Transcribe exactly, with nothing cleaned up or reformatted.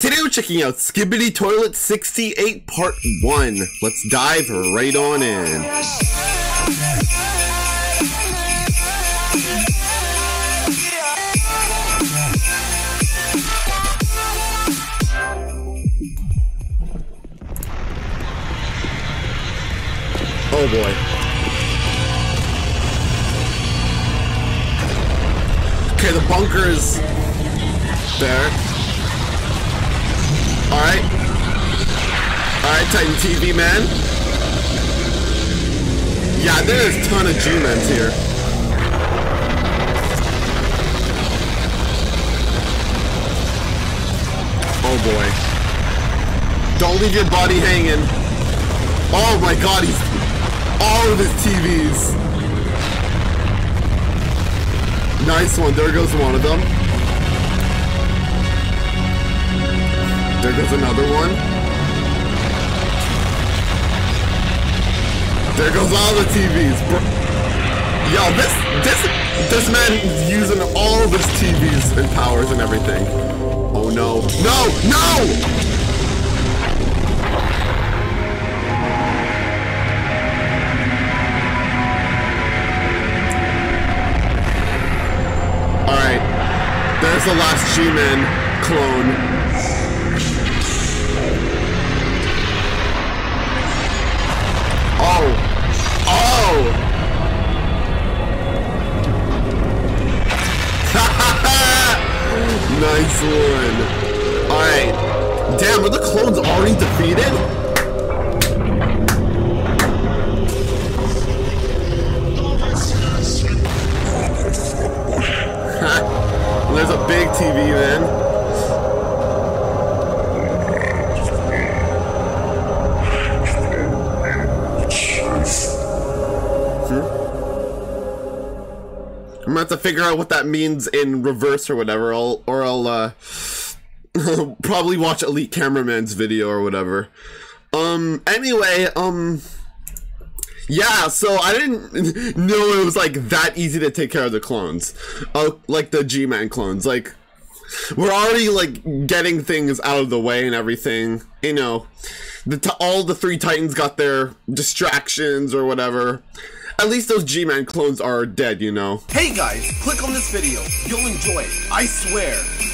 Today we're checking out Skibidi Toilet sixty-eight Part one. Let's dive right on in. Oh boy. Okay, the bunker is there. Alright. Alright, Titan T V man. Yeah, there's a ton of G-Mans here. Oh boy. Don't leave your body hanging. Oh my god, he's all of his T Vs. Nice one, there goes one of them. There goes another one. There goes all the T Vs. Bro. Yo, this this this man is using all of his T Vs and powers and everything. Oh no! No! No! All right, there's the last G-Man clone. Nice one. Alright. Damn, were the clones already defeated? There's a big T V, man. I'm gonna have to figure out what that means in reverse or whatever, I'll, or I'll uh, probably watch Elite Cameraman's video or whatever. Um, anyway, um, yeah, so I didn't know it was like that easy to take care of the clones, uh, like the G-Man clones. Like, we're already like getting things out of the way and everything, you know. The t all the three Titans got their distractions or whatever. At least those G-Man clones are dead, you know. Hey guys, click on this video. You'll enjoy it, I swear.